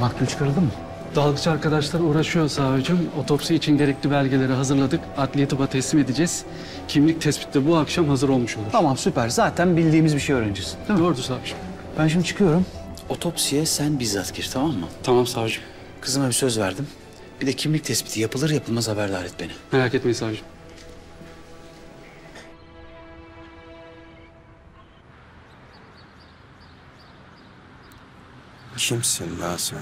Maktul çıkarıldı mı? Dalgıç arkadaşlar uğraşıyor savcım. Otopsi için gerekli belgeleri hazırladık. Adliye tıba teslim edeceğiz. Kimlik tespiti de bu akşam hazır olmuş olur. Tamam süper. Zaten bildiğimiz bir şey öğreneceğiz. Değil mi? Doğrudur savcım. Ben şimdi çıkıyorum. Otopsiye sen bizzat gir, tamam mı? Tamam savcım. Kızıma bir söz verdim. Bir de kimlik tespiti yapılır yapılmaz haberdar et beni. Merak etmeyin savcım. Kimsin lan sen?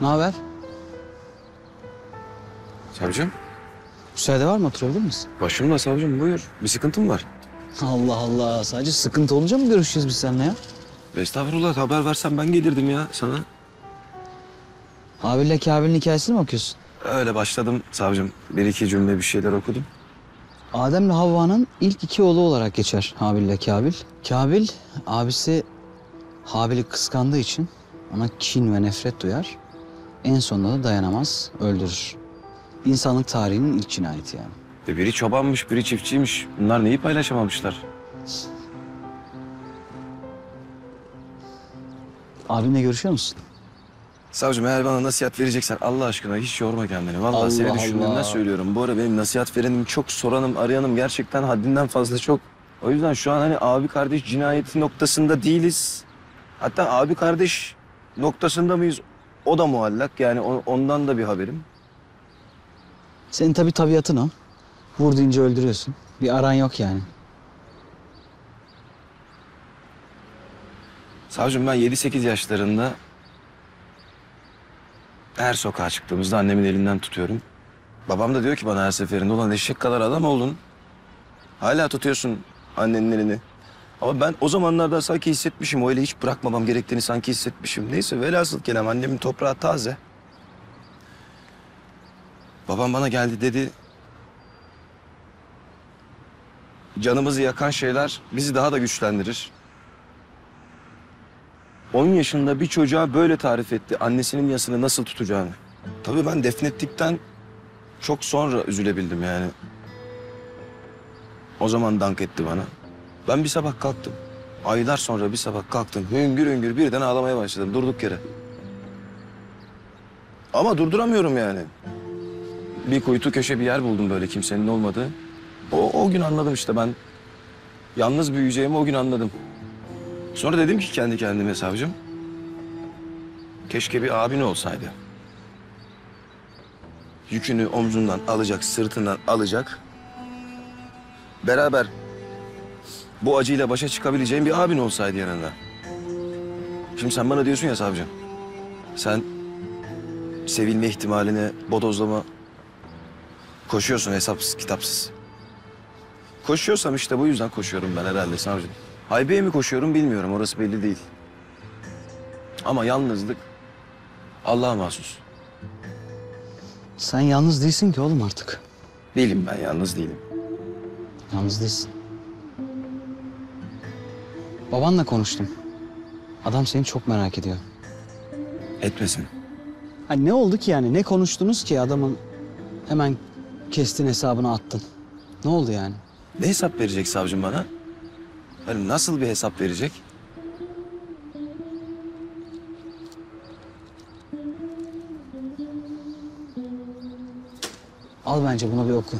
Naber? Savcım? Müsaade var mı? Oturabilir misin? Başımla savcım, buyur. Bir sıkıntım var. Allah Allah. Sadece sıkıntı olunca mı görüşeceğiz biz seninle ya? Estağfurullah. Haber versen ben gelirdim ya sana. Habil'le Kabil'in hikayesini mi okuyorsun? Öyle başladım savcım. Bir iki cümle bir şeyler okudum. Adem'le Havva'nın ilk iki oğlu olarak geçer Habil'le Kabil. Kabil, abisi Habil'i kıskandığı için ona kin ve nefret duyar. En sonunda da dayanamaz, öldürür. İnsanlık tarihinin ilk cinayeti yani. Biri çobanmış, biri çiftçiymiş. Bunlar neyi paylaşamamışlar? Abimle görüşüyor musun? Savcım, eğer bana nasihat vereceksen Allah aşkına hiç yorma kendini. Vallahi Allah seni düşündüğümden söylüyorum. Bu ara benim nasihat verenim çok, soranım, arayanım gerçekten haddinden fazla çok. O yüzden şu an hani abi kardeş cinayeti noktasında değiliz. Hatta abi kardeş noktasında mıyız? O da muallak. Yani ondan da bir haberim. Senin tabii tabiatın o. Vur deyince öldürüyorsun. Bir aran yok yani. Savcım, ben 7-8 yaşlarında her sokağa çıktığımızda annemin elinden tutuyorum. Babam da diyor ki bana her seferinde, ulan eşek kadar adam oldun. Hala tutuyorsun annenin elini. Ama ben o zamanlarda sanki hissetmişim, o eli hiç bırakmamam gerektiğini sanki hissetmişim. Neyse, velhasıl kelam annemin toprağı taze. Babam bana geldi dedi, canımızı yakan şeyler bizi daha da güçlendirir. 10 yaşında bir çocuğa böyle tarif etti annesinin yasını nasıl tutacağını. Tabii ben defnettikten çok sonra üzülebildim yani. O zaman dank etti bana. Ben bir sabah kalktım. Aylar sonra bir sabah kalktım. Hüngür hüngür birden ağlamaya başladım durduk yere. Ama durduramıyorum yani. Bir kuytu köşe bir yer buldum böyle kimsenin olmadığı. O gün anladım işte ben. Yalnız büyüyeceğimi o gün anladım. Sonra dedim ki kendi kendime savcım, keşke bir abin olsaydı. Yükünü omzundan alacak, sırtından alacak. Beraber bu acıyla başa çıkabileceğin bir abin olsaydı yanında. Şimdi sen bana diyorsun ya savcım, sen sevilme ihtimalini bodozlama koşuyorsun hesapsız kitapsız. Koşuyorsam işte bu yüzden koşuyorum ben herhalde savcım. Haybe'ye mi koşuyorum bilmiyorum, orası belli değil. Ama yalnızlık Allah'a mahsus. Sen yalnız değilsin ki oğlum artık. Değilim ben, yalnız değilim. Yalnız değilsin. Babanla konuştum. Adam seni çok merak ediyor. Etmesin. Ha, ne oldu ki yani? Ne konuştunuz ki adamın hemen kestin hesabını attın? Ne oldu yani? Ne hesap verecek savcım bana? Hani nasıl bir hesap verecek? Al bence bunu bir oku.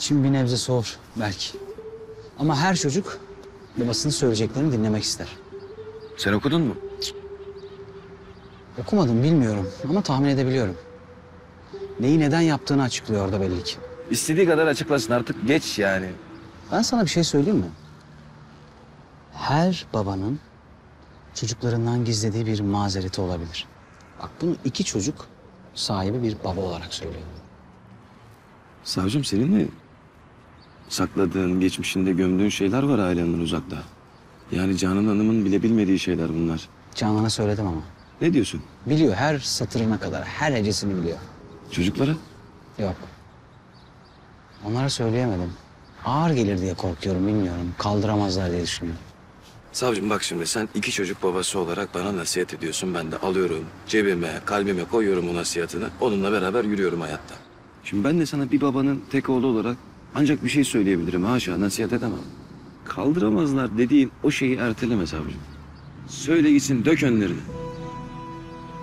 Şimdi bir nebze soğur belki. Ama her çocuk babasının söyleyeceklerini dinlemek ister. Sen okudun mu? Okumadım, bilmiyorum ama tahmin edebiliyorum. Neyi neden yaptığını açıklıyor orada belli ki. İstediği kadar açıklasın artık, geç yani. Ben sana bir şey söyleyeyim mi? Her babanın çocuklarından gizlediği bir mazereti olabilir. Bak bunu iki çocuk sahibi bir baba olarak söylüyorum. Savcım, senin mi sakladığın, geçmişinde gömdüğün şeyler var ailenden uzakta? Yani Canan Hanım'ın bile bilmediği şeyler bunlar. Canan'a söyledim ama. Ne diyorsun? Biliyor, her satırına kadar, her hecesini biliyor. Çocuklara? Yok. Onlara söyleyemedim. Ağır gelir diye korkuyorum, bilmiyorum. Kaldıramazlar diye düşünüyorum. Savcım bak şimdi, sen iki çocuk babası olarak bana nasihat ediyorsun. Ben de alıyorum, cebime, kalbime koyuyorum o nasihatini. Onunla beraber yürüyorum hayatta. Şimdi ben de sana bir babanın tek oğlu olarak Ancak bir şey söyleyebilirim, haşa nasihat edemem. Kaldıramazlar dediğin o şeyi erteleme savcım. Söyle gitsin, dök önlerini.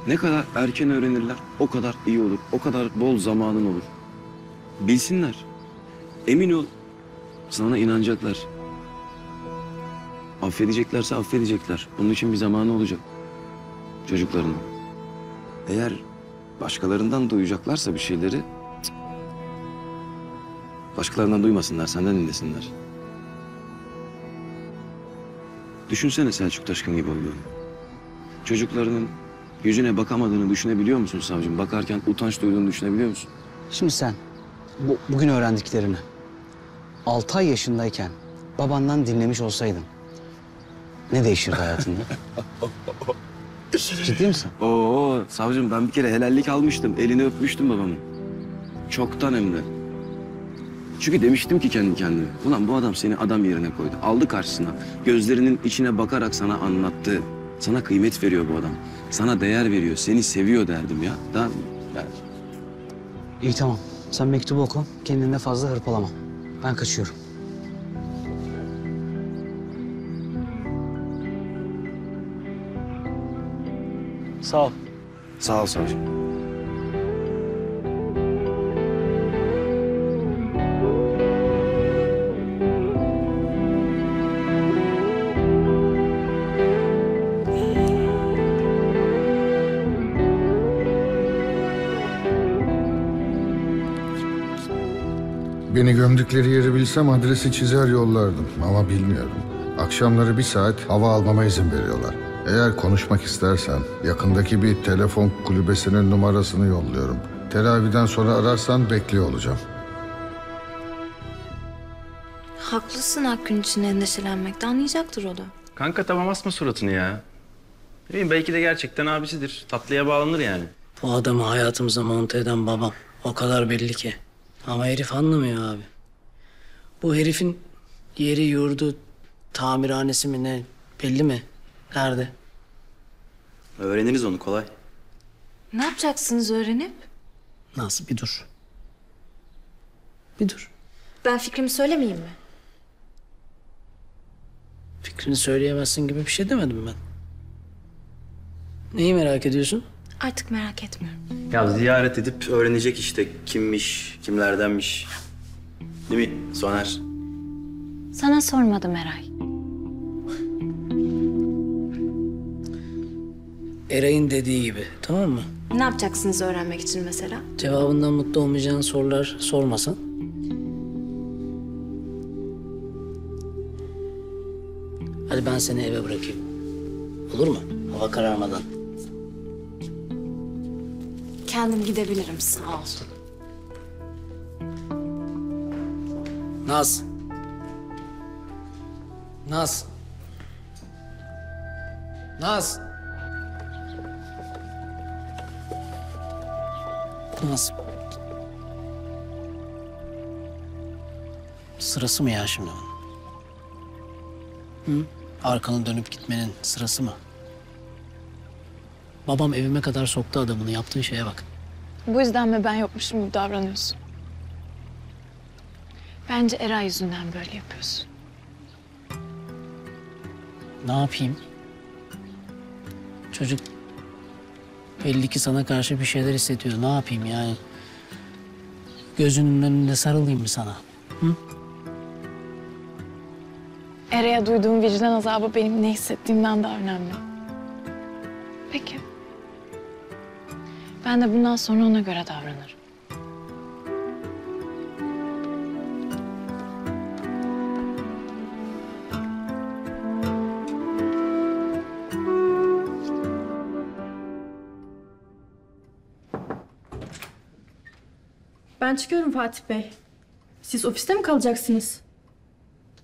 Ne kadar erken öğrenirler o kadar iyi olur, o kadar bol zamanın olur. Bilsinler, emin ol sana inanacaklar. Affedeceklerse affedecekler, bunun için bir zamanı olacak çocuklarının. Eğer başkalarından duyacaklarsa bir şeyleri, başkalarından duymasınlar, senden dinlesinler. Düşünsene Selçuk Taşkın gibi olduğunu. Çocuklarının yüzüne bakamadığını düşünebiliyor musun savcım? Bakarken utanç duyduğunu düşünebiliyor musun? Şimdi sen bugün öğrendiklerini 6 ay yaşındayken babandan dinlemiş olsaydın ne değişirdi hayatında? Ciddi misin? Oo savcım, ben bir kere helallik almıştım. Elini öpmüştüm babamın. Çoktan hem de. Çünkü demiştim ki kendi kendime, ulan bu adam seni adam yerine koydu. Aldı karşısına, gözlerinin içine bakarak sana anlattı. Sana kıymet veriyor bu adam. Sana değer veriyor, seni seviyor derdim ya. Daha yani. İyi tamam, sen mektubu oku. Kendine fazla hırpalama. Ben kaçıyorum. Sağ ol. Sağ ol savcım. Beni gömdükleri yeri bilsem adresi çizer yollardım ama bilmiyorum. Akşamları bir saat hava almama izin veriyorlar. Eğer konuşmak istersen yakındaki bir telefon kulübesinin numarasını yolluyorum. Teravihden sonra ararsan bekliyor olacağım. Haklısın Akgün için endişelenmekte, anlayacaktır o da. Kanka tamam, asma suratını ya. Bilmiyorum, belki de gerçekten abisidir. Tatlıya bağlanır yani. Bu adamı hayatımıza monte eden babam. O kadar belli ki. Ama herif anlamıyor abi. Bu herifin yeri, yurdu, tamirhanesi mi ne belli mi? Nerede? Öğreniriz onu, kolay. Ne yapacaksınız öğrenip? Nasıl? Bir dur. Bir dur. Ben fikrimi söylemeyeyim mi? Fikrini söyleyemezsin gibi bir şey demedim ben. Neyi merak ediyorsun? Artık merak etmiyorum. Ya ziyaret edip öğrenecek işte, kimmiş, kimlerdenmiş. Değil mi Soner? Sana sormadım Eray. Eray'ın dediği gibi, tamam mı? Ne yapacaksınız öğrenmek için mesela? Cevabından mutlu olmayacağın sorular sormasan. Hadi ben seni eve bırakayım. Olur mu? Hava kararmadan. Kendim gidebilirim, sağ ol. Naz. Naz. Naz. Naz. Sırası mı ya şimdi? Hı? Arkanı dönüp gitmenin sırası mı? Babam evime kadar soktu adamını. Yaptığın şeye bak. Bu yüzden mi ben yokmuşum gibi davranıyorsun? Bence Eray yüzünden böyle yapıyorsun. Ne yapayım? Çocuk belli ki sana karşı bir şeyler hissediyor. Ne yapayım yani? Gözünün önünde sarılayım mı sana? Hı? Eray'a duyduğum vicdan azabı benim ne hissettiğimden daha önemli. Peki. Ben de bundan sonra ona göre davranırım. Ben çıkıyorum Fatih Bey. Siz ofiste mi kalacaksınız?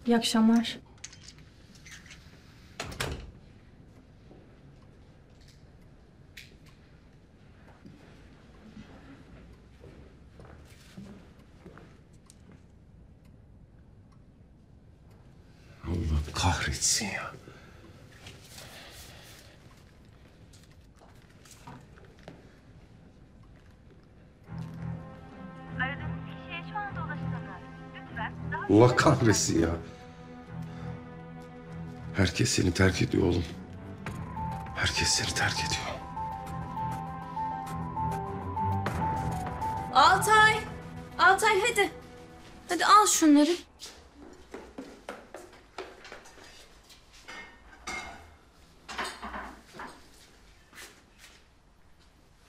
İyi akşamlar. Kahretsin ya. Aradığınız kişiye şu anda ulaşılamaz. Lütfen Allah kahretsin ya. Herkes seni terk ediyor oğlum. Herkes seni terk ediyor. Altay. Altay hadi. Hadi al şunları.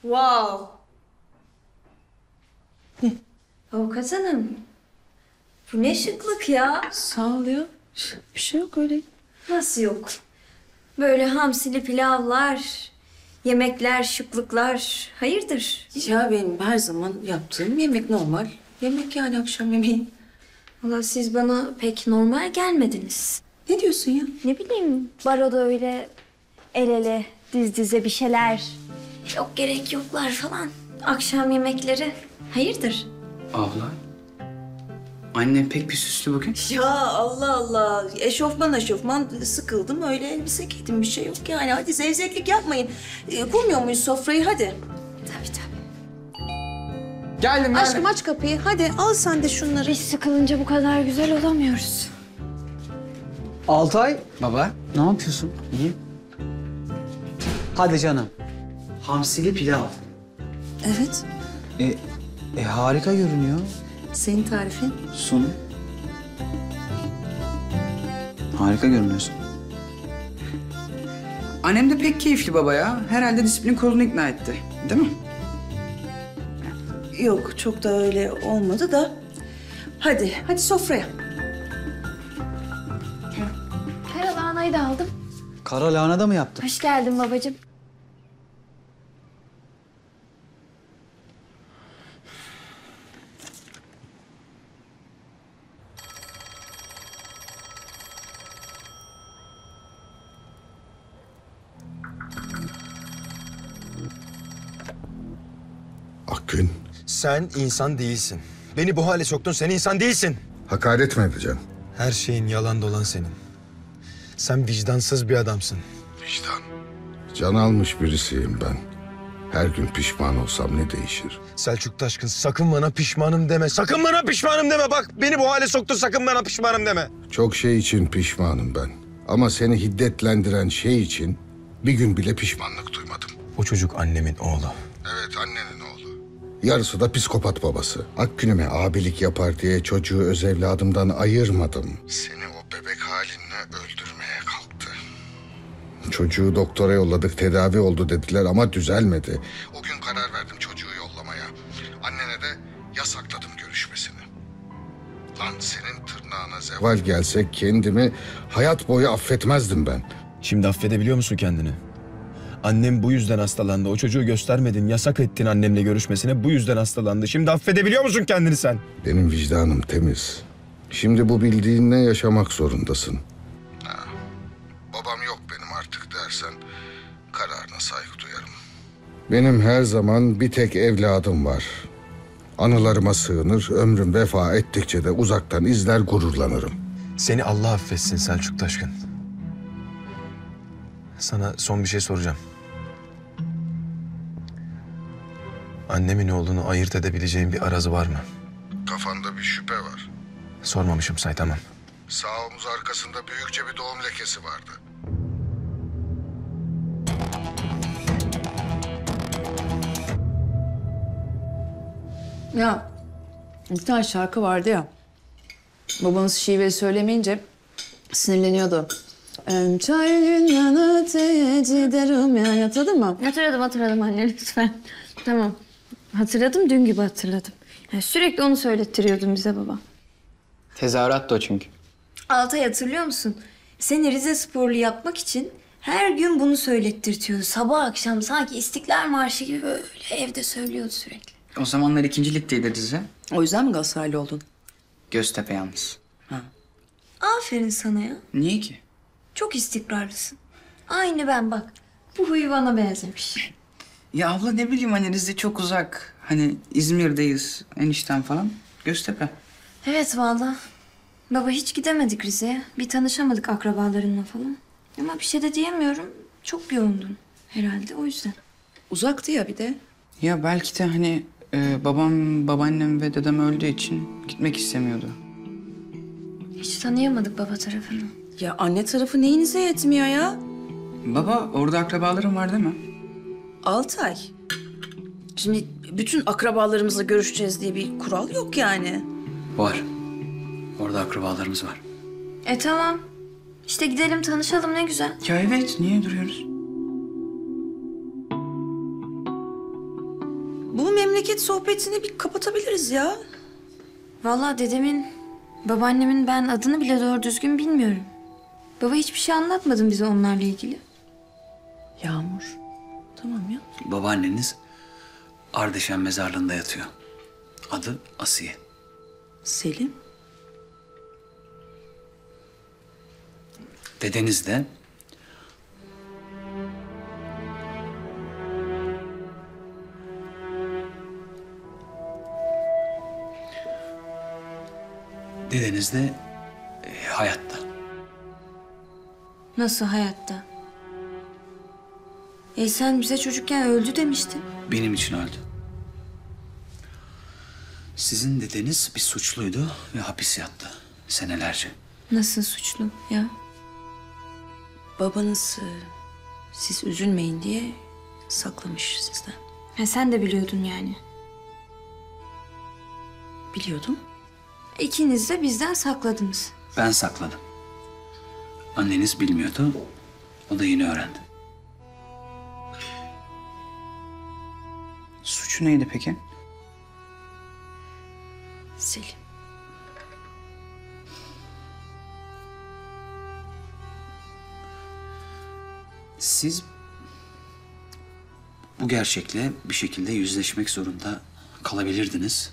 Wow. Ne? Avukat hanım. Bu ne şıklık ya. Sağ ol ya. Bir şey yok öyle. Nasıl yok? Böyle hamsili pilavlar, yemekler, şıklıklar. Hayırdır? Ya benim her zaman yaptığım yemek normal. Yemek yani akşam yemeği. Vallahi siz bana pek normal gelmediniz. Ne diyorsun ya? Ne bileyim, baroda öyle el ele, diz dize bir şeyler. Yok gerek yoklar falan. Akşam yemekleri. Hayırdır? Abla. Annem pek bir süslü bugün. Ya Allah Allah. Eşofman sıkıldım. Öyle elbise giydim. Bir şey yok yani. Hadi zevzeklik yapmayın. Kurmuyor muyuz sofrayı? Hadi. Tabii. Geldim. Aşkım aç kapıyı. Hadi al sen de şunları. Hiç sıkılınca bu kadar güzel olamıyoruz. Altay. Baba. Ne yapıyorsun? İyiyim. Hadi canım. Hamsili pilav. Evet. Harika görünüyor. Senin tarifin? Sonu. Harika görünüyorsun. Annem de pek keyifli baba ya. Herhalde disiplin kurulunu ikna etti. Değil mi? Yok, çok da öyle olmadı da. Hadi, hadi sofraya. Kara lahanayı da aldım. Kara lahana da mı yaptın? Hoş geldin babacığım. Akgün. Sen insan değilsin. Beni bu hale soktun, sen insan değilsin. Hakaret mi yapacaksın? Her şeyin yalan dolan senin. Sen vicdansız bir adamsın. Vicdan? Can almış birisiyim ben. Her gün pişman olsam ne değişir? Selçuk Taşkın, sakın bana pişmanım deme. Sakın bana pişmanım deme. Bak beni bu hale soktun, sakın bana pişmanım deme. Çok şey için pişmanım ben. Ama seni hiddetlendiren şey için bir gün bile pişmanlık duymadım. O çocuk annemin oğlu. Evet, annenin oğlu. Yarısı da psikopat babası. Akgün'üme abilik yapar diye çocuğu öz evladımdan ayırmadım. Seni o bebek halinle öldürmeye kalktı. Çocuğu doktora yolladık, tedavi oldu dediler ama düzelmedi. O gün karar verdim çocuğu yollamaya. Annene de yasakladım görüşmesini. Lan senin tırnağına zeval gelse kendimi hayat boyu affetmezdim ben. Şimdi affedebiliyor musun kendini? Annem bu yüzden hastalandı. O çocuğu göstermedin, yasak ettin annemle görüşmesine. Bu yüzden hastalandı. Şimdi affedebiliyor musun kendini sen? Benim vicdanım temiz. Şimdi bu bildiğinle yaşamak zorundasın. Ha. Babam yok benim artık dersen kararına saygı duyarım. Benim her zaman bir tek evladım var. Anılarıma sığınır, ömrüm vefa ettikçe de uzaktan izler gururlanırım. Seni Allah affetsin Selçuk Taşkın. Sana son bir şey soracağım. Annemin oğlunu ayırt edebileceğin bir arazı var mı? Kafanda bir şüphe var. Sormamışım say, tamam. Sağ omuz arkasında büyükçe bir doğum lekesi vardı. Ya bir tane şarkı vardı ya. Babanız şive söylemeyince sinirleniyordu. Çaylünden öteye ciderim yani, hatırladın mı? Hatırladım anne lütfen. Tamam. Hatırladım, dün gibi hatırladım. Yani sürekli onu söylettiriyordun bize baba. Tezahürat da o çünkü. Altay hatırlıyor musun? Seni Rize sporlu yapmak için her gün bunu söylettirtiyordu. Sabah akşam sanki İstiklal Marşı gibi böyle evde söylüyordu sürekli. O zamanlar 2. ligdeydi Rize. O yüzden mi Galatasaraylı oldun? Göztepe yalnız. Ha. Aferin sana ya. Niye ki? Çok istikrarlısın. Aynı ben bak. Bu huyu bana benzemiş. Ya abla ne bileyim hani Rize çok uzak. Hani İzmir'deyiz enişten falan. Göztepe. Evet vallahi. Baba hiç gidemedik Rize'ye. Bir tanışamadık akrabalarınla falan. Ama bir şey de diyemiyorum. Çok yoğundun herhalde o yüzden. Uzaktı ya bir de. Ya belki de hani babam, babaannem ve dedem öldüğü için gitmek istemiyordu. tanıyamadık baba tarafını. Ya anne tarafı neyinize yetmiyor ya? Baba orada akrabalarım var değil mi? 6 ay. Şimdi bütün akrabalarımızla görüşeceğiz diye bir kural yok yani. Var. Orada akrabalarımız var. E tamam. İşte gidelim tanışalım ne güzel. Ya evet niye duruyoruz? Bu memleket sohbetini bir kapatabiliriz ya. Vallahi dedemin, babaannemin ben adını bile doğru düzgün bilmiyorum. Baba hiçbir şey anlatmadın bize onlarla ilgili. Yağmur. Tamam ya. Babaanneniz Ardeşen mezarlığında yatıyor. Adı Asiye. Selim. Dedeniz de hayatta. Nasıl hayatta? Sen bize çocukken öldü demiştin. Benim için öldü. Sizin dedeniz bir suçluydu ve hapis yattı senelerce. Nasıl suçlu ya? Babanız siz üzülmeyin diye saklamış sizden. Ha, sen de biliyordun yani. Biliyordum. İkiniz de bizden sakladınız. Ben sakladım. Anneniz bilmiyordu. O da yeni öğrendi. Suçu neydi peki? Selim. Siz bu gerçekle bir şekilde yüzleşmek zorunda kalabilirdiniz.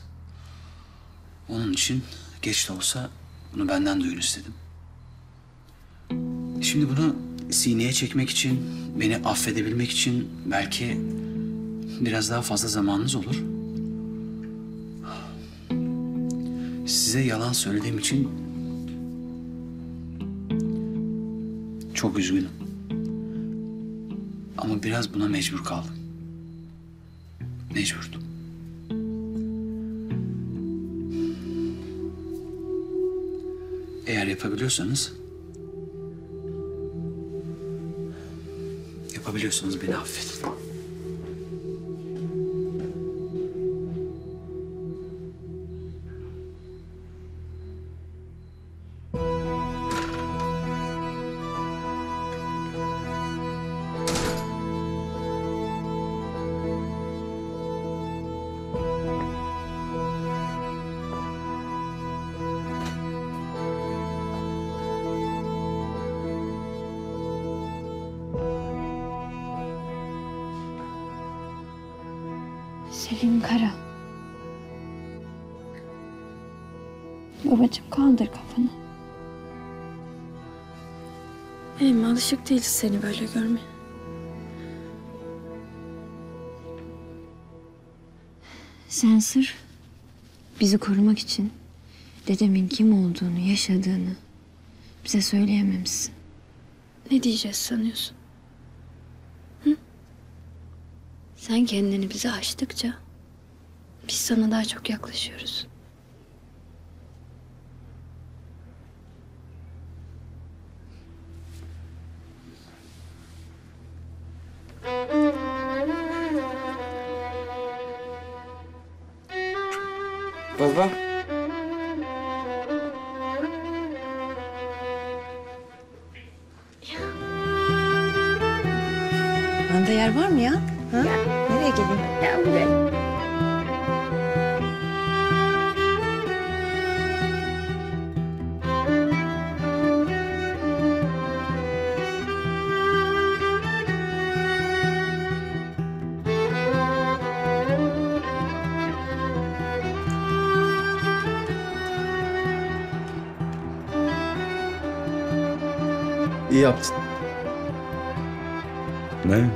Onun için geç de olsa bunu benden duyun istedim. Şimdi bunu sineye çekmek için, beni affedebilmek için belki biraz daha fazla zamanınız olur. Size yalan söylediğim için çok üzgünüm. Ama biraz buna mecbur kaldım. Mecburdum. Eğer yapabiliyorsanız... beni affedin. Selim Kara. Babacığım kaldır kafanı. Emel alışık değiliz seni böyle görmeye. Sen sırf bizi korumak için dedemin kim olduğunu, yaşadığını bize söyleyememişsin. Ne diyeceğiz sanıyorsun? Sen kendini bize açtıkça biz sana daha çok yaklaşıyoruz. Baba. Bende yer var mı ya? Ha? Ya. Nereye geleyim? Ya buraya. İyi yaptın. Ne?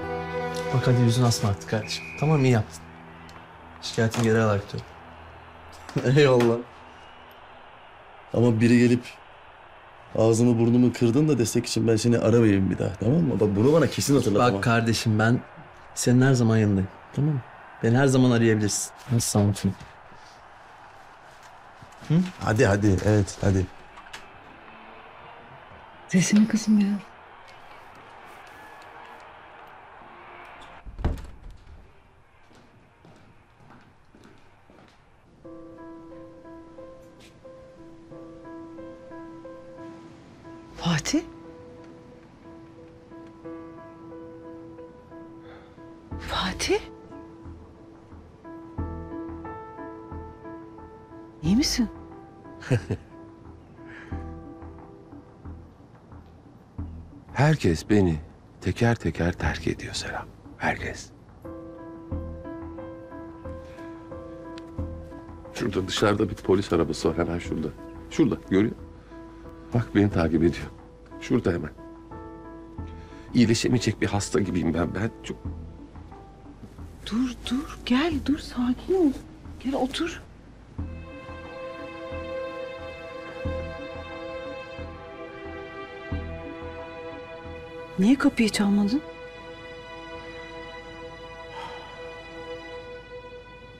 Bak hadi yüzünü asma artık kardeşim. Tamam iyi yaptın. Şikayetini geri alarak diyorum. Eyvallah. Ama biri gelip ağzımı burnumu kırdın da destek için ben seni aramayayım bir daha. Tamam mı? Bak bunu bana kesin hatırlatma. Bak kardeşim ben senin her zaman yanındayım. Tamam mı? Beni her zaman arayabilirsin. Nasıl anlatayım? Hadi hadi. Evet hadi. Sesini kızım ya. Fatih? Fatih? İyi misin? Herkes beni teker teker terk ediyor Serap. Herkes. Şurada dışarıda bir polis arabası var hemen şurada. Şurada görüyor. Bak beni takip ediyor. Şurada hemen. İyileşemeyecek bir hasta gibiyim ben. Çok... Dur gel dur sakin ol. Gel otur. Niye kapıyı çalmadın?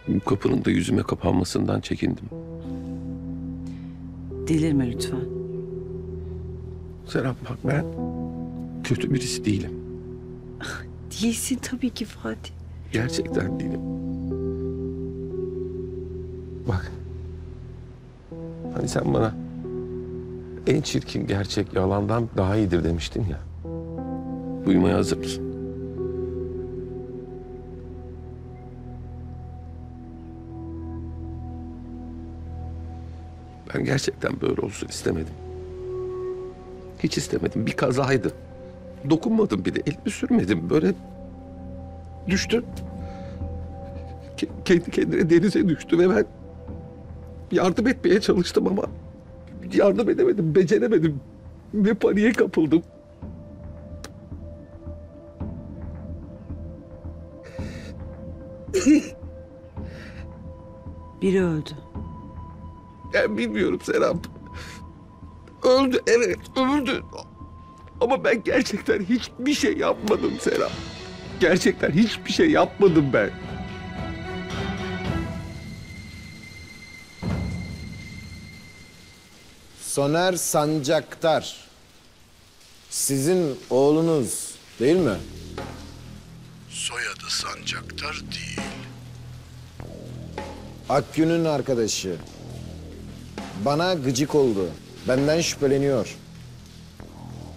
Bu kapının da yüzüme kapanmasından çekindim. Delirme lütfen. Serap bak ben kötü birisi değilim. Değilsin tabii ki Fatih. Gerçekten değilim. Bak. Hani sen bana en çirkin gerçek yalandan daha iyidir demiştin ya. Duymaya hazır mısın? Ben gerçekten böyle olsun istemedim. Hiç istemedim. Bir kazaydı. Dokunmadım bir de. Elimi sürmedim. Böyle düştü. Kendi kendine denize düştü ve ben yardım etmeye çalıştım ama yardım edemedim, beceremedim. Ve paniğe kapıldım. Biri öldü. Ben bilmiyorum Serap. Öldü evet öldü. Ama ben gerçekten hiçbir şey yapmadım Serap. Gerçekten hiçbir şey yapmadım ben. Soner Sancaktar. Sizin oğlunuz değil mi? Soyadı Sancaktar değil. Akgün'ün arkadaşı. Bana gıcık oldu. Benden şüpheleniyor.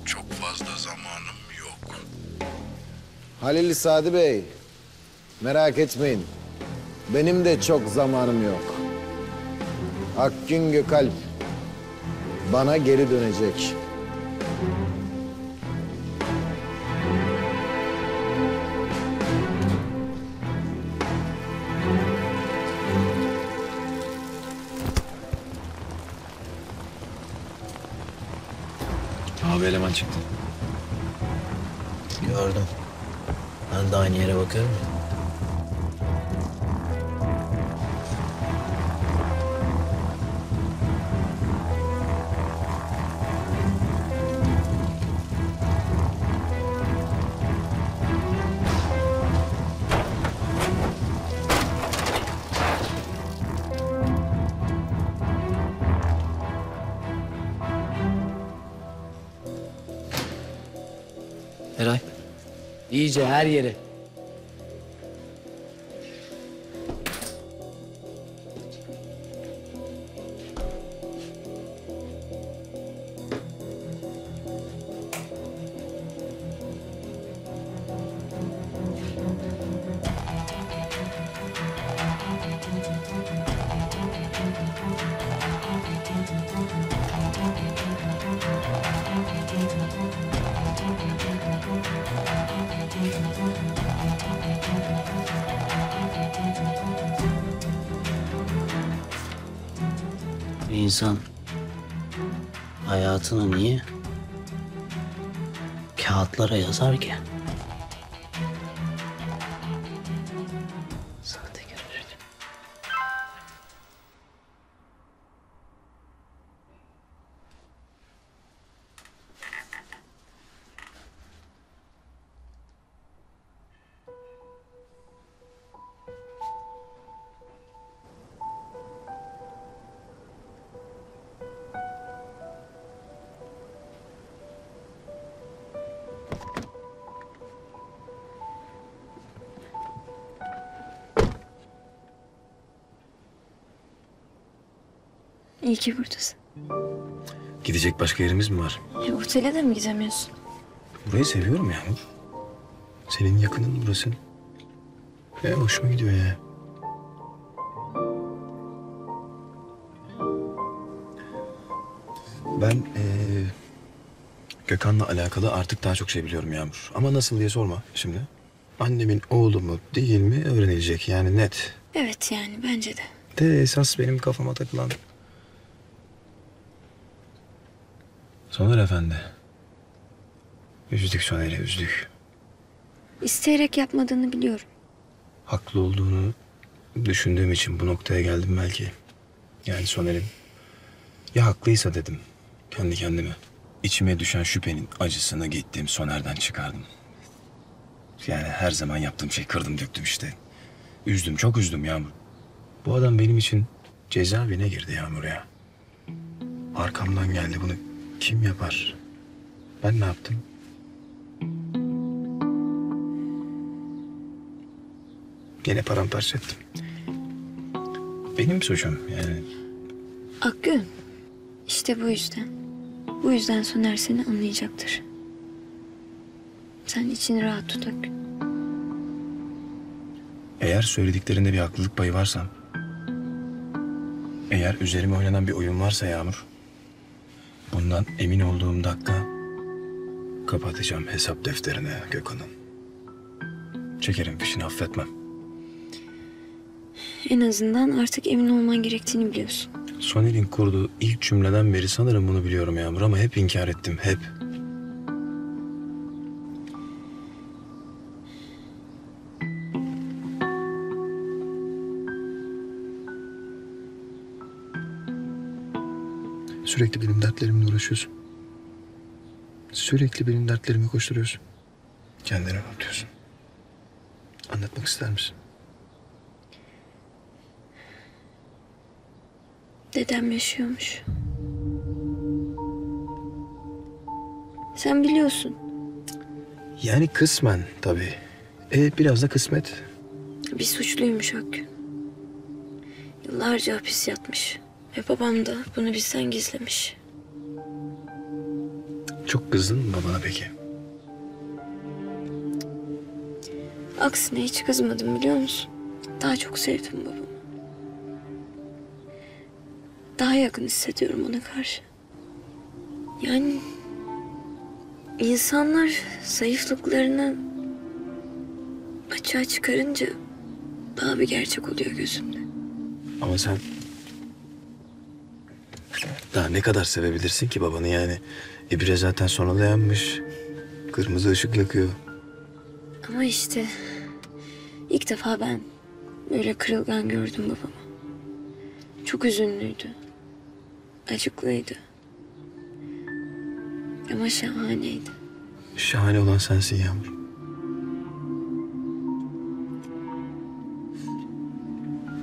Çok fazla zamanım yok. Halil Sadi Bey, merak etmeyin. Benim de çok zamanım yok. Akgün Gökalp bana geri dönecek. Eleman çıktı. Gördüm. Ben de aynı yere bakarım ya. Eray. İyice her yere. İnsan hayatını niye kağıtlara yazar ki? İyi ki buradasın. Gidecek başka yerimiz mi var? Otele de mi gidemiyorsun? Burayı seviyorum Yağmur. Senin yakının burası. Hoşuma gidiyor ya. Ben Gökhan'la alakalı artık daha çok şey biliyorum Yağmur. Ama nasıl diye sorma şimdi. Annemin oğlu mu değil mi öğrenilecek yani net. Evet yani bence de. De esas benim kafama takılan... Soner Efendi. Üzdük Soner'i, üzdük. İsteyerek yapmadığını biliyorum. Haklı olduğunu düşündüğüm için bu noktaya geldim belki. Yani Soner'in ya haklıysa dedim kendi kendime. İçime düşen şüphenin acısına gittim, Soner'den çıkardım. Yani her zaman yaptığım şey kırdım döktüm işte. Üzdüm, çok üzdüm Yağmur. Bu adam benim için cezaevine girdi Yağmur ya. Arkamdan geldi, bunu kim yapar? Ben ne yaptım? Yine paramparça ettim. Benim suçum yani. Akgün, işte bu yüzden. Bu yüzden Soner seni anlayacaktır. Sen içini rahat tut Akgün. Eğer söylediklerinde bir haklılık payı varsa... eğer üzerime oynanan bir oyun varsa Yağmur... bundan emin olduğum dakika... kapatacağım hesap defterine Gökhan'ın. Çekerim fişini, affetmem. En azından artık emin olman gerektiğini biliyorsun. Soner'in kurduğu ilk cümleden beri sanırım bunu biliyorum Yağmur ama hep inkar ettim, hep. Sürekli benim dertlerimle uğraşıyorsun. Sürekli benim dertlerime koşturuyorsun. Kendini anlatıyorsun. Anlatmak ister misin? Dedem yaşıyormuş. Sen biliyorsun. Yani kısmen tabii. Biraz da kısmet. Bir suçluymuş Akgün. Yıllarca hapis yatmış. Babam da bunu bizden gizlemiş. Çok kızdın mı babana peki? Aksine hiç kızmadım biliyor musun? Daha çok sevdim babamı. Daha yakın hissediyorum ona karşı. Yani... insanlar zayıflıklarını açığa çıkarınca... daha bir gerçek oluyor gözümde. Ama sen... daha ne kadar sevebilirsin ki babanı yani? Bire zaten sona dayanmış. Kırmızı ışık yakıyor. Ama işte... ilk defa ben böyle kırılgan gördüm babamı. Çok üzünlüydü. Acıklıydı. Ama şahaneydi. Şahane olan sensin Yağmur.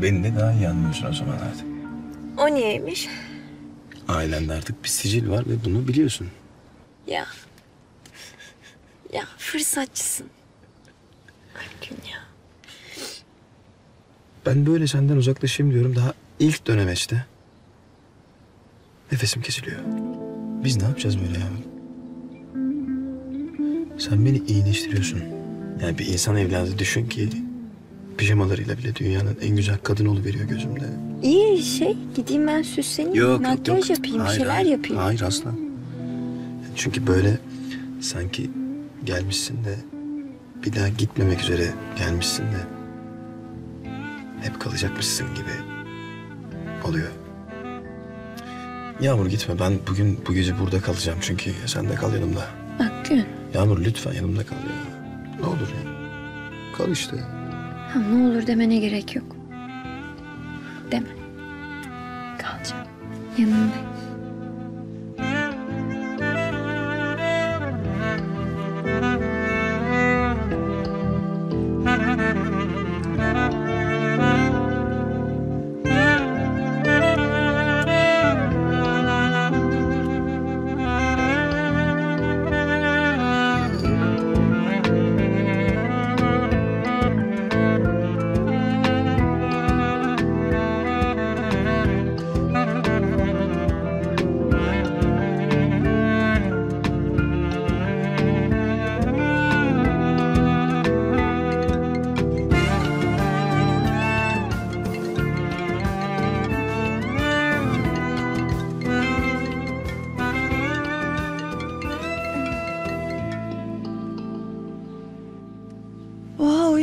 Beni de daha iyi anlıyorsun o zaman artık. O niyeymiş? Ailende artık bir sicil var ve bunu biliyorsun. Ya. Ya fırsatçısın. Akgün ya. Ben böyle senden uzaklaşayım diyorum. Daha ilk dönemeçte. Nefesim kesiliyor. Biz ne yapacağız böyle ya? Sen beni iyileştiriyorsun. Yani bir insan evladı düşün ki... pijamalarıyla bile dünyanın en güzel kadın oluveriyor gözümde. İyi şey, gideyim ben süsleneyim, makyaj yapayım, hayır, bir şeyler yapayım. Hayır asla. Çünkü böyle sanki gelmişsin de bir daha gitmemek üzere gelmişsin de hep kalacakmışsın gibi oluyor. Yağmur gitme, ben bugün bu gece burada kalacağım çünkü sen de kal yanımda. Akgün. Yağmur lütfen yanımda kal ya. Ne olur ya. Kal işte. Ha, ne olur demene gerek yok. Deme. Kalacağım. Yanındayım.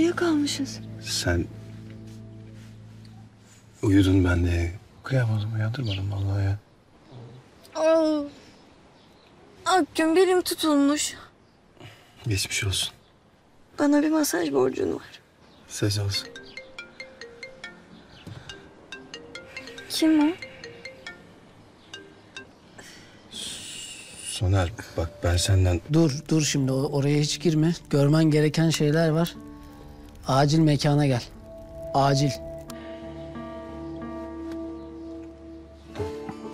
uyuyakalmışız. Sen... Uyudun, ben de kıyamadım, uyandırmadım vallahi ya. Akgün, belim tutulmuş. Geçmiş olsun. Bana bir masaj borcun var. Söz olsun. Kim o? Soner, bak ben senden... Dur şimdi, oraya hiç girme. Görmen gereken şeyler var. Acil mekana gel. Acil.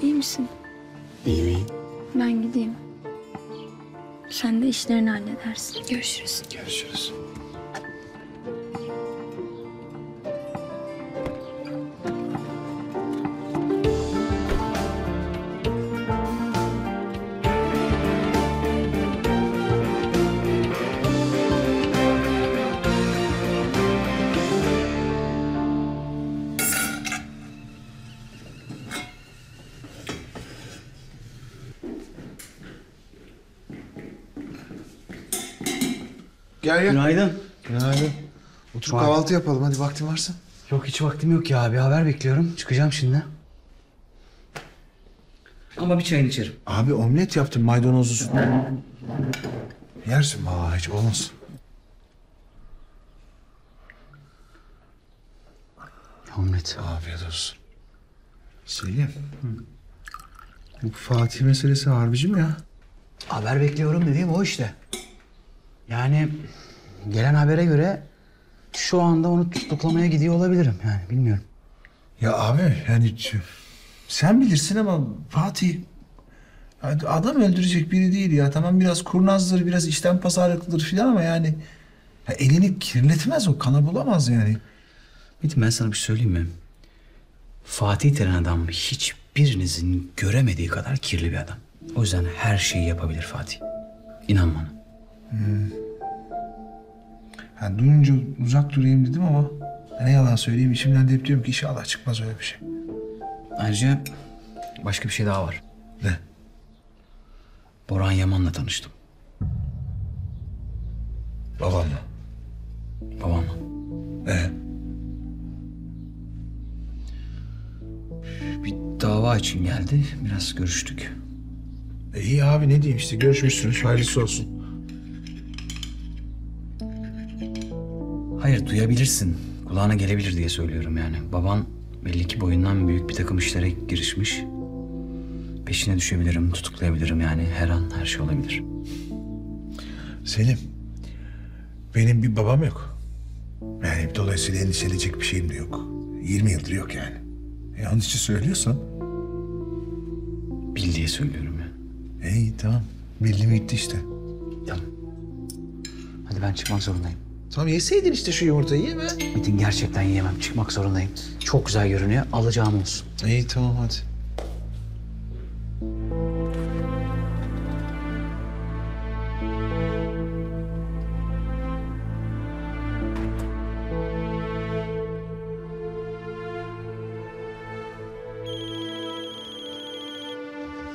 İyi misin? İyiyim. Ben gideyim. Sen de işlerini halledersin. Görüşürüz. Görüşürüz. Gel. Günaydın. Günaydın. Otur kahvaltı yapalım, hadi vaktin varsa. Yok, hiç vaktim yok ya abi, haber bekliyorum. Çıkacağım şimdi. Ama bir çayını içerim. Abi omlet yaptım, maydanozlu süt. Yersin baba, hiç olmaz. Omlet. Afiyet olsun. Selim. Hı. Bu Fatih meselesi harbici mi ya? Haber bekliyorum dediğim o işte. Yani gelen habere göre şu anda onu tutuklamaya gidiyor olabilirim yani, bilmiyorum. Ya abi yani sen bilirsin ama Fatih adam öldürecek biri değil ya. Tamam biraz kurnazdır, biraz işten pazarlıklıdır filan ama yani ya elini kirletmez, o kana bulamaz yani. Metin, ben sana bir söyleyeyim mi? Fatih denen adam hiçbirinizin göremediği kadar kirli bir adam. O yüzden her şeyi yapabilir Fatih. İnan bana. Yani duyunca uzak durayım dedim ama ne yalan söyleyeyim, içimden de hep diyorum ki inşallah çıkmaz öyle bir şey. Ayrıca başka bir şey daha var. Ne? Boran Yaman'la tanıştım. Babamla? Babamla. Bir dava için geldi, biraz görüştük. İyi abi, ne diyeyim işte, görüşmüşsünüz, hayırlısı olsun. Hayır, duyabilirsin. Kulağına gelebilir diye söylüyorum yani. Baban belli ki boyundan büyük bir takım işlere girişmiş. Peşine düşebilirim, tutuklayabilirim yani. Her an her şey olabilir. Selim, benim bir babam yok. Yani dolayısıyla endişelenecek bir şeyim de yok. 20 yıldır yok yani. Onun için söylüyorsan. Bil diye söylüyorum ya. Yani. İyi tamam. Bildiğim gitti işte. Tamam. Hadi ben çıkmak zorundayım. Tamam, yeseydin işte şu yumurtayı, yeme. Metin, gerçekten yiyemem. Çıkmak zorundayım. Çok güzel görünüyor. Alacağım olsun. İyi, tamam hadi.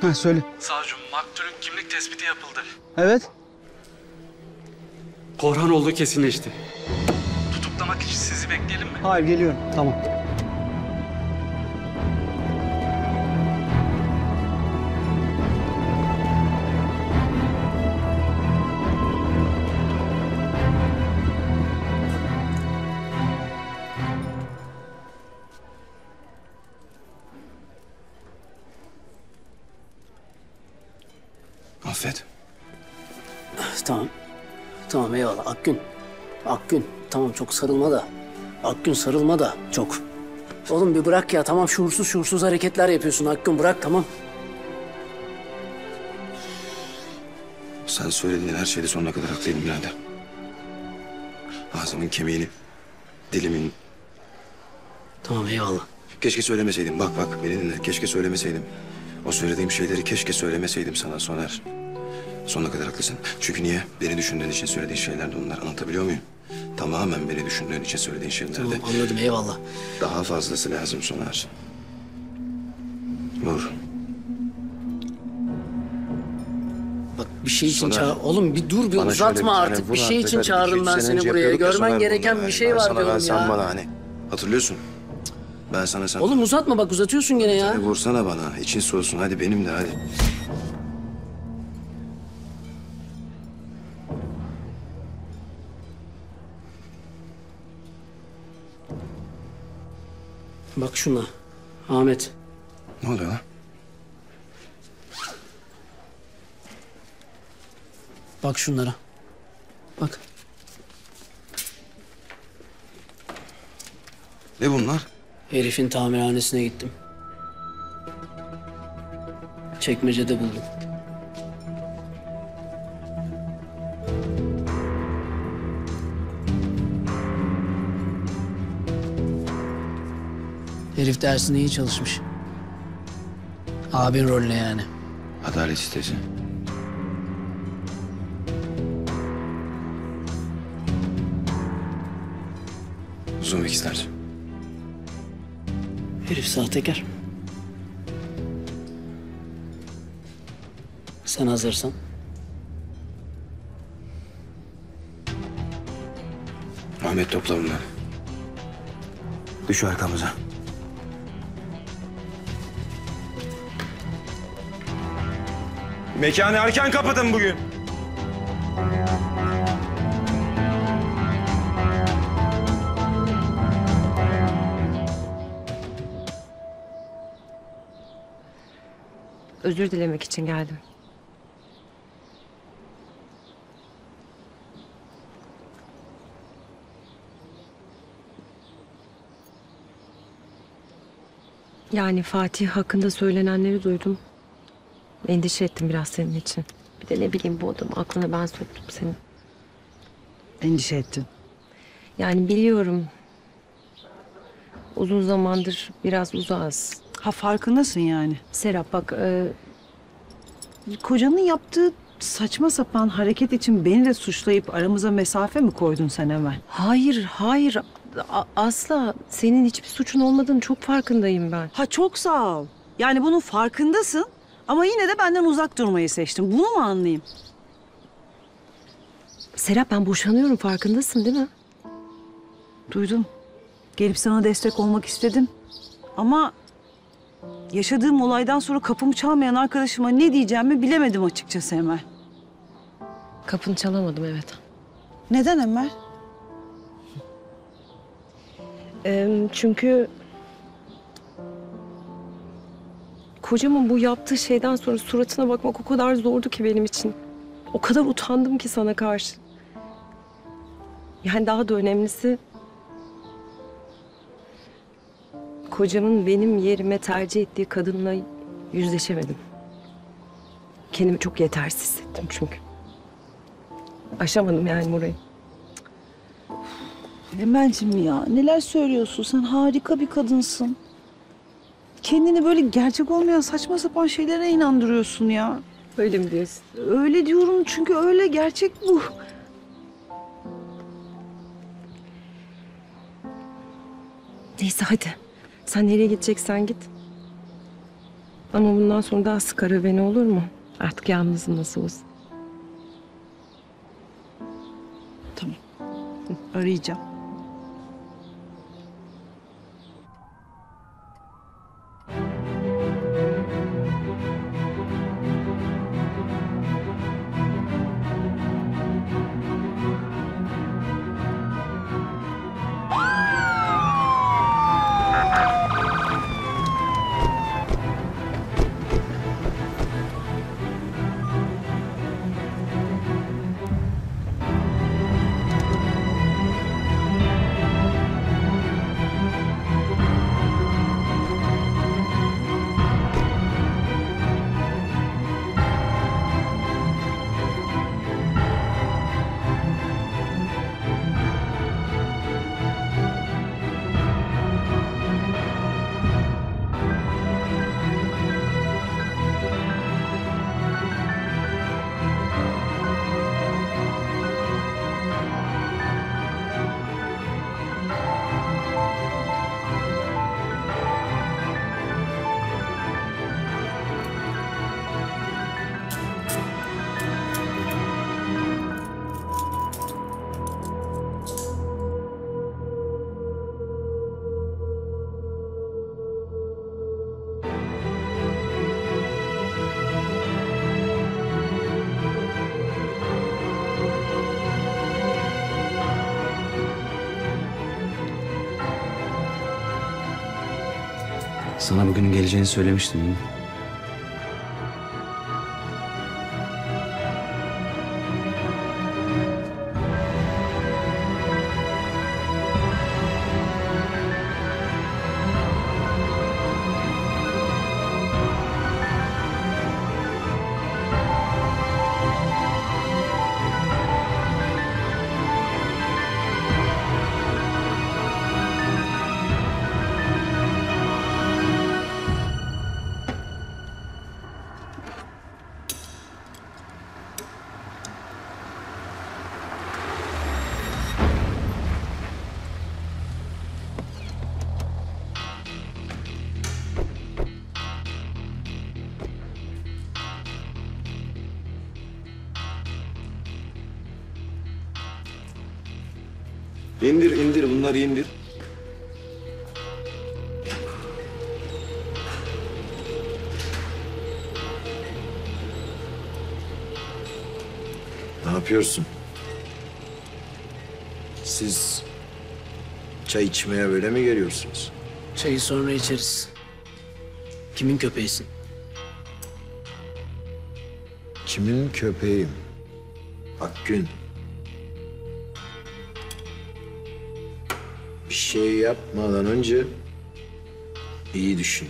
Ha, söyle. Savcım, maktulün kimlik tespiti yapıldı. Evet. Korhan olduğu kesinleşti. Tutuklamak için sizi bekleyelim mi? Hayır, geliyorum. Tamam. Affet. Tamam. Tamam, eyvallah. Akgün. Tamam, çok sarılma da. Akgün, sarılma da çok. Oğlum bir bırak ya. Tamam, şuursuz hareketler yapıyorsun Akgün. Bırak, tamam. Sen söylediğin her şeyde sonuna kadar haklıydım birader. Ağzımın kemiğini, dilimin... Tamam, eyvallah. Keşke söylemeseydim. Bak, beni dinle. Keşke söylemeseydim. O söylediğim şeyleri keşke söylemeseydim sana Soner. Sonuna kadar haklısın. Çünkü niye? Beni düşündüğün için söylediğin şeyler de onlar. Anlatabiliyor muyum? Tamamen beni düşündüğün için söylediğin şeyler de. Tamam, anladım, eyvallah. Daha fazlası lazım Soner. Vur. Bak bir şey için çağır. Oğlum bir dur, bir uzatma artık. Bir şey için çağırdım ben seni buraya. Görmen gereken bir şey var diyorum ya. Bana hani. Hatırlıyorsun. Ben sana sen... Oğlum uzatma bak, uzatıyorsun gene ya. Hadi vursana bana. İçin soğusun. Hadi benim de hadi. Bak şuna. Ahmet. Ne oluyor lan? Bak şunlara. Bak. Ne bunlar? Herifin tamirhanesine gittim. Çekmecede buldum. Herif dersine iyi çalışmış. Abin rolüne yani. Adalet sitesi. Uzun bekler. Herif sahtekar. Sen hazırsan. Ahmet topla bunları. Düş arkamıza. Mekanı erken kapatın bugün. Özür dilemek için geldim. Yani Fatih hakkında söylenenleri duydum. Endişe ettim biraz senin için. Bir de ne bileyim, bu adamı aklına ben soktum senin. Endişe ettin. Yani biliyorum. Uzun zamandır biraz uzağız. Ha, farkındasın yani. Serap bak, kocanın yaptığı saçma sapan hareket için beni de suçlayıp aramıza mesafe mi koydun sen Emel? Hayır, hayır. Asla senin hiçbir suçun olmadığını çok farkındayım ben. Ha, çok sağ ol. Yani bunun farkındasın ama yine de benden uzak durmayı seçtin. Bunu mu anlayayım? Serap ben boşanıyorum, farkındasın değil mi? Duydum. Gelip sana destek olmak istedim ama... Yaşadığım olaydan sonra kapımı çalmayan arkadaşıma ne diyeceğimi bilemedim açıkçası Emel. Kapını çalamadım, evet. Neden Emel? Çünkü... Kocamın bu yaptığı şeyden sonra suratına bakmak o kadar zordu ki benim için. O kadar utandım ki sana karşı. Yani daha da önemlisi... Kocamın benim yerime tercih ettiği kadınla yüzleşemedim. Kendimi çok yetersiz hissettim çünkü. Aşamadım yani burayı. Emel'cim ya, neler söylüyorsun sen? Harika bir kadınsın. Kendini böyle gerçek olmayan saçma sapan şeylere inandırıyorsun ya. Öyle mi diyorsun? Öyle diyorum çünkü öyle, gerçek bu. Neyse hadi. Sen nereye gideceksen git. Ama bundan sonra daha sık ara beni, olur mu? Artık yalnızım nasıl olsun. Tamam. Arayacağım. Sana bugünün geleceğini söylemiştim değil mi? İndir, indir. Bunları indir. Ne yapıyorsun? Siz çay içmeye böyle mi geliyorsunuz? Çayı sonra içeriz. Kimin köpeğisin? Kimin köpeğim? Akgün. Bir şey yapmadan önce iyi düşün.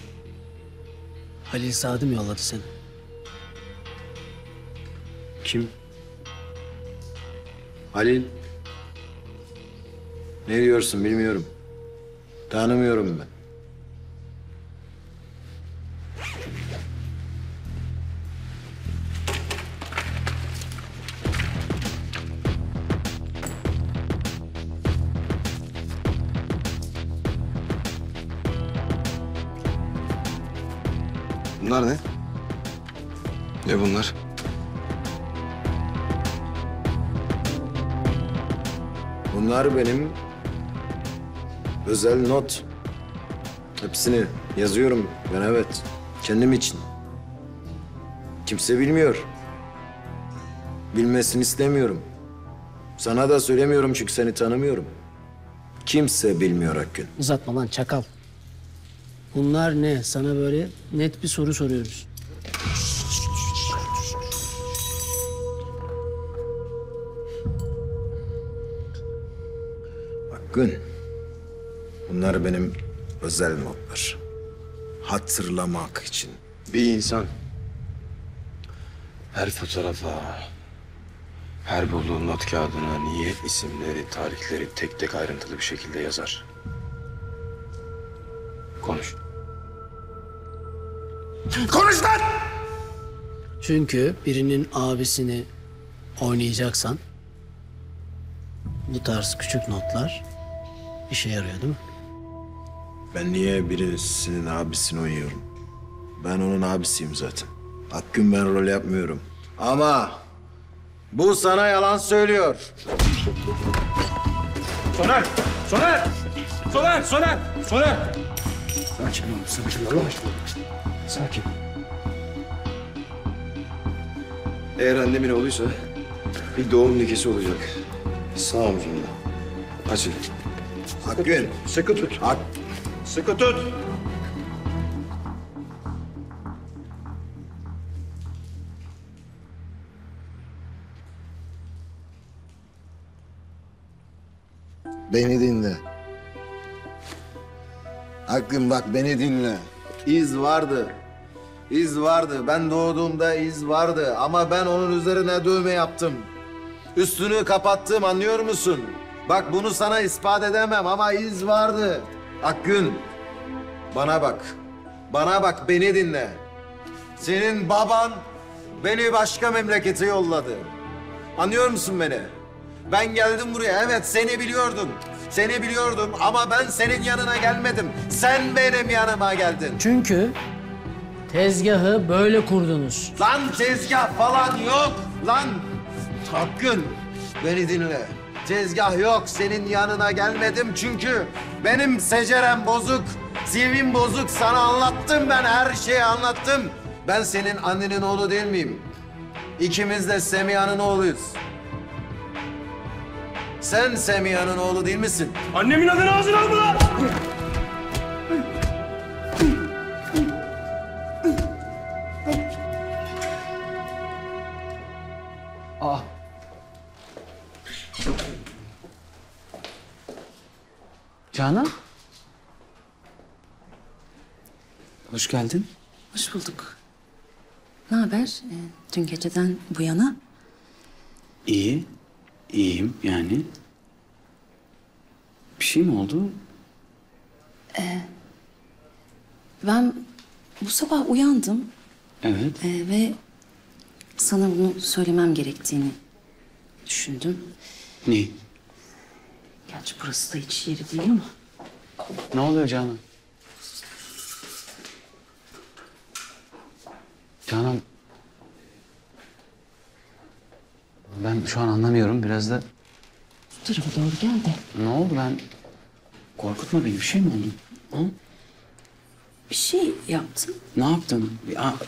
Halil Sadi mi yolladı seni? Kim? Halil. Ne diyorsun bilmiyorum. Tanımıyorum ben. Bunlar ne? Ne bunlar? Bunlar benim özel not. Hepsini yazıyorum ben, evet. Kendim için. Kimse bilmiyor. Bilmesini istemiyorum. Sana da söylemiyorum çünkü seni tanımıyorum. Kimse bilmiyor Akgün. Uzatma lan çakal. Bunlar ne? Sana böyle net bir soru soruyoruz. Akgün, bunlar benim özel notlar. Hatırlamak için. Bir insan her fotoğrafa, her bulduğu not kağıdına niye isimleri, tarihleri tek tek ayrıntılı bir şekilde yazar? Konuş. Konuş lan! Çünkü birinin abisini oynayacaksan bu tarz küçük notlar işe yarıyor değil mi? Ben niye birisinin abisini oynuyorum? Ben onun abisiyim zaten. Akgün, ben rol yapmıyorum. Ama bu sana yalan söylüyor. Soner! Soner! Soner! Soner! Soner! Sakin ol, sakin ol. Sakin. Eğer annemin oğluysa bir doğum lekesi olacak. Sağ omzumda. Aç elini. Akgün. Sıkı tut. Sıkı tut. Beni dinle. Akgün bak, beni dinle. İz vardı. İz vardı. Ben doğduğumda iz vardı. Ama ben onun üzerine dövme yaptım. Üstünü kapattım, anlıyor musun? Bak, bunu sana ispat edemem ama iz vardı. Akgün, bana bak. Bana bak, beni dinle. Senin baban beni başka memlekete yolladı. Anlıyor musun beni? Ben geldim buraya. Evet, seni biliyordum. Seni biliyordum ama ben senin yanına gelmedim. Sen benim yanıma geldin. Çünkü tezgahı böyle kurdunuz. Lan tezgah falan yok. Lan Akgün, beni dinle. Tezgah yok. Senin yanına gelmedim çünkü benim secerem bozuk. CV'm bozuk. Sana anlattım ben, her şeyi anlattım. Ben senin annenin oğlu değil miyim? İkimiz de Semiha'nın oğluyuz. Sen Semiha'nın oğlu değil misin? Annemin adını ağzına alma lan! Aa. Canan. Hoş geldin. Hoş bulduk. Ne haber? Dün geceden bu yana? İyi. İyiyim yani. Bir şey mi oldu? Ben bu sabah uyandım. Evet. Ve sana bunu söylemem gerektiğini düşündüm. Ne? Gerçi burası da hiç yeri değil ama. Ne oluyor Canan? Canan. Ben şu an anlamıyorum. Biraz da... Bu tarafa doğru gel de. Ne oldu ben? Korkutma beni. Bir şey mi oldu? Hı? Bir şey yaptım. Ne yaptın?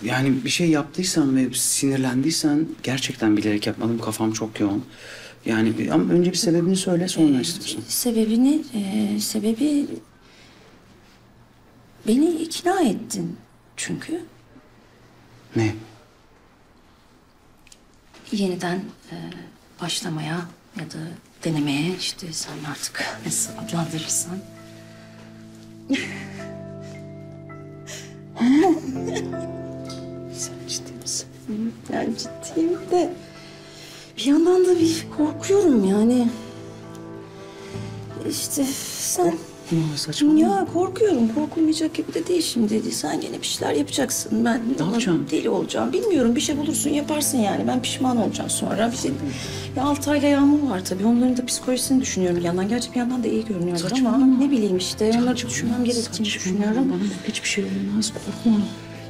Yani bir şey yaptıysan ve sinirlendiysen gerçekten bilerek yapmadım. Kafam çok yoğun. Yani ama önce bir sebebini söyle sonra istiyorsun. Sebebi... Beni ikna ettin çünkü. Ne? Yeniden başlamaya ya da denemeye işte sen artık nasıl adlandırırsan. Sen ciddi misin? Yani ciddiyim de bir yandan da bir korkuyorum yani. İşte sen... Saçmalama. Ya korkuyorum. Korkulmayacak gibi de değil şimdi. Sen yine bir şeyler yapacaksın. Ben deli olacağım. Bilmiyorum. Bir şey bulursun, yaparsın yani. Ben pişman olacağım sonra. Bizim ya Altay'la Yağmur var tabii. Onların da psikolojisini düşünüyorum bir yandan. Gerçi bir yandan da iyi görünüyorlar ama ne bileyim işte. Onları düşünmem gerektiğini düşünüyorum. Bana hiçbir şey olmaz. Korkma.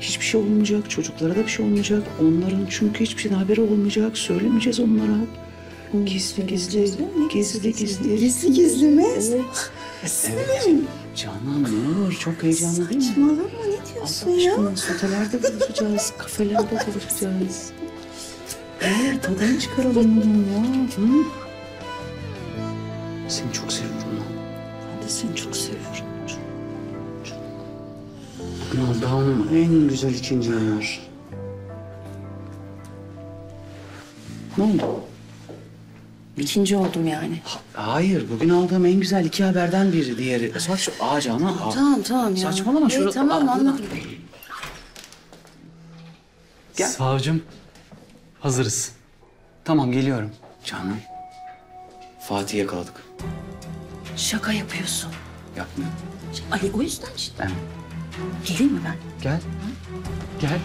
Hiçbir şey olmayacak. Çocuklara da bir şey olmayacak. Onların çünkü hiçbir şeyden haberi olmayacak. Söylemeyeceğiz onlara. Gizli gizli mi? Evet. Selim. Canan ne olur? Çok heyecanlı değil mi? Saçmalama ne diyorsun ya? Allah aşkına sotelerde buluşacağız, kafelerde buluşacağız. Evet, tadını çıkaralım bunun ya. Hı? Seni çok seviyorum lan. Ben de seni çok seviyorum. Ama daha onun en güzel ikinci ayar. Ne oldu? İkinci oldum yani. Hayır, bugün aldığım en güzel 2 haberden biri diğeri. Canan. Tamam ya. Saçmalama şurada. Tamam anladım. Gel. Savcım, hazırız. Tamam geliyorum. Canan, Fatih'i yakaladık. Şaka yapıyorsun. Yapmıyorum. Ay o yüzden işte. Ben. Geleyim mi ben? Gel. Hı? Gel.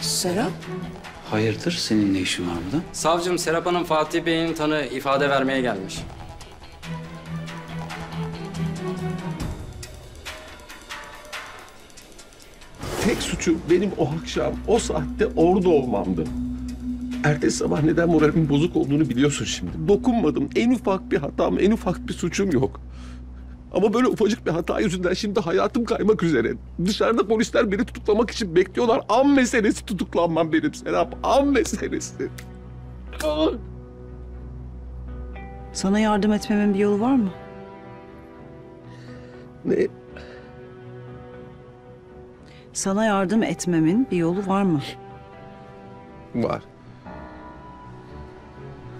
Serap? Hayırdır? Senin ne işin var burada? Savcım, Serap Hanım Fatih Bey'in tanığı ifade vermeye gelmiş. Tek suçu benim o akşam, o saatte orada olmamdı. Ertesi sabah neden moralimin bozuk olduğunu biliyorsun şimdi. Dokunmadım. En ufak bir hatam, en ufak bir suçum yok. Ama böyle ufacık bir hata yüzünden şimdi hayatım kaymak üzere. Dışarıda polisler beni tutuklamak için bekliyorlar. An meselesi tutuklanmam benim Serap. An meselesi. Sana yardım etmemin bir yolu var mı? Ne? Sana yardım etmemin bir yolu var mı? Var.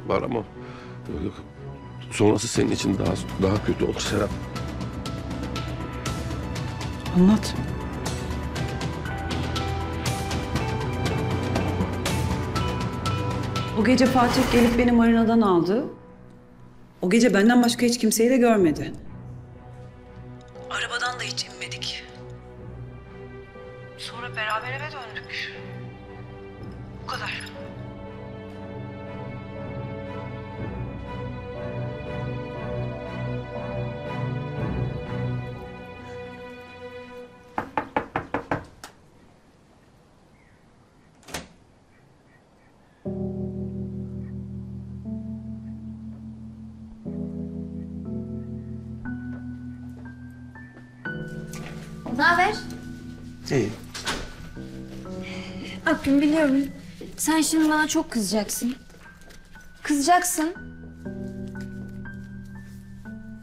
Var ama yok. Sonrası senin için daha kötü olur Serap. Anlat. O gece Fatih gelip beni marinadan aldı. O gece benden başka hiç kimseyi de görmedi. Arabadan da hiç inmedik. Sonra beraber eve döndük. Bu kadar. İyi. Akgün biliyorum. Sen şimdi bana çok kızacaksın.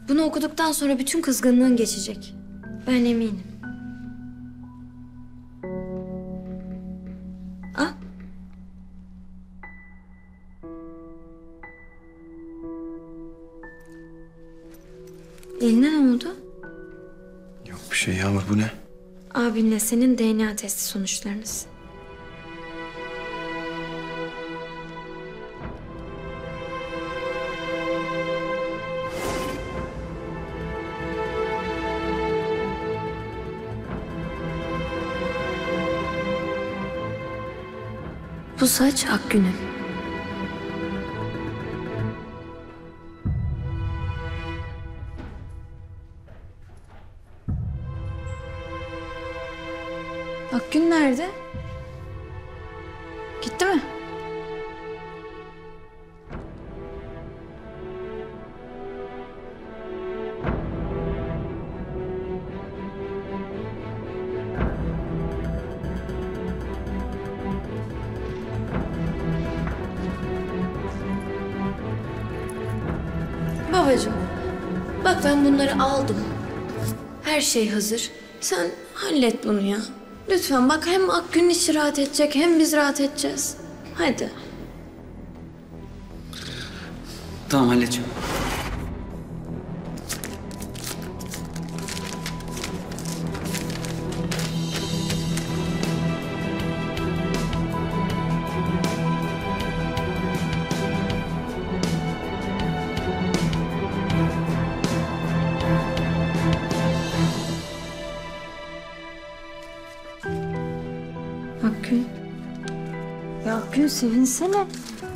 Bunu okuduktan sonra bütün kızgınlığın geçecek. Ben eminim. Ah. Eline ne oldu? Yok bir şey Yağmur, bu ne? Abinle senin DNA testi sonuçlarınız. Bu saç Akgün'ün. Akgün nerede? Gitti mi? Babacığım, bak ben bunları aldım. Her şey hazır. Sen hallet bunu ya. Lütfen bak, hem Akgün'ün içi rahat edecek, hem biz rahat edeceğiz. Hadi. Tamam, halledeceğim. Sevinsene.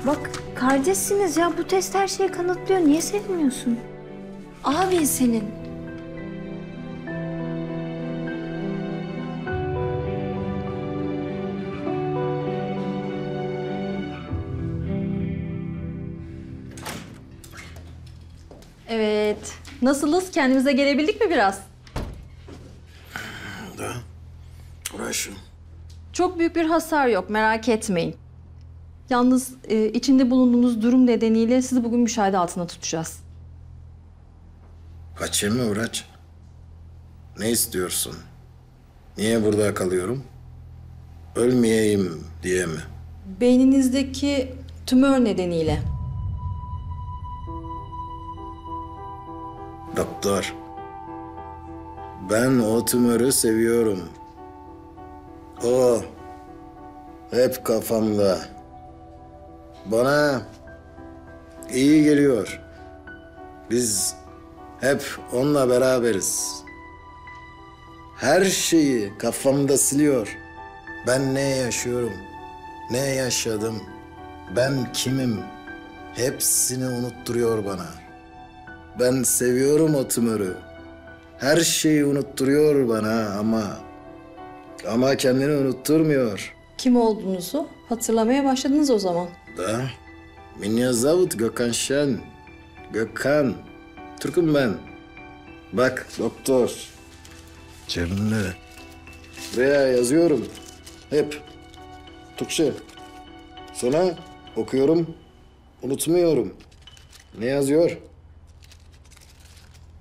Bak kardeşsiniz ya, bu test her şeyi kanıtlıyor. Niye sevinmiyorsun? Abin senin. Evet. Nasılız? Kendimize gelebildik mi biraz? Da. Uğraşın. Çok büyük bir hasar yok. Merak etmeyin. Yalnız içinde bulunduğunuz durum nedeniyle sizi bugün müşahede altına tutacağız. Kaçayım mı Uğraç? Ne istiyorsun? Niye burada kalıyorum? Ölmeyeyim diye mi? Beyninizdeki tümör nedeniyle. Doktor, ben o tümörü seviyorum. O hep kafamda. Bana iyi geliyor. Biz hep onunla beraberiz. Her şeyi kafamda siliyor. Ben ne yaşıyorum, ne yaşadım, ben kimim? Hepsini unutturuyor bana. Ben seviyorum o tümörü. Her şeyi unutturuyor bana ama kendini unutturmuyor. Kim olduğunuzu hatırlamaya başladınız o zaman. Da. Меня зовут Gökhan Şen. Gökhan. Türk'üm ben. Bak doktor. Cemile. Buraya yazıyorum. Hep. Türkçe. Sonra okuyorum. Unutmuyorum. Ne yazıyor?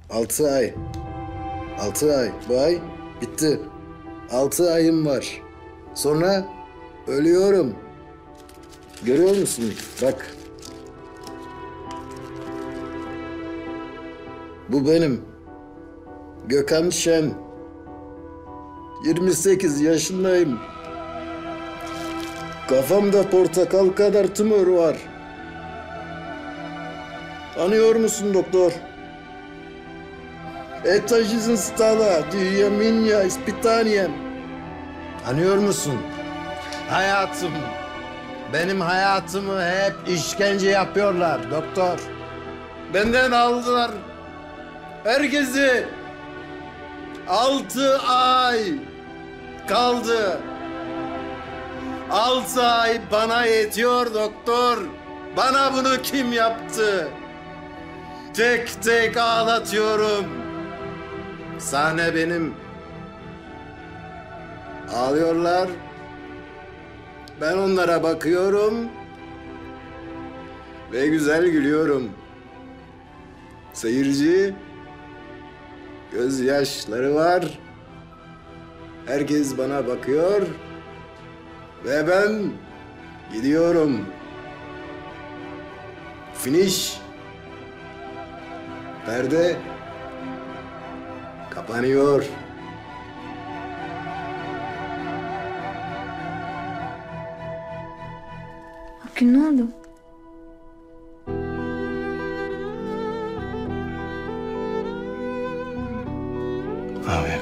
6 ay. 6 ay. Bu ay bitti. 6 ayım var. Sonra ölüyorum. Görüyor musun? Bak. Bu benim. Gökhan Şen. 28 yaşındayım. Kafamda portakal kadar tümör var. Anıyor musun doktor? Это жизнь стала для меня испытанием. Anıyor musun? Hayatım. Benim hayatımı hep işkence yapıyorlar doktor. Benden aldılar herkesi. 6 ay kaldı. 6 ay bana yetiyor doktor. Bana bunu kim yaptı? Tek tek ağlatıyorum. Sahne benim. Ağlıyorlar. Ben onlara bakıyorum ve güzel gülüyorum. Seyirci gözyaşları var. Herkes bana bakıyor ve ben gidiyorum. Finish. Perde kapanıyor. Akgün ne oldu? Abi.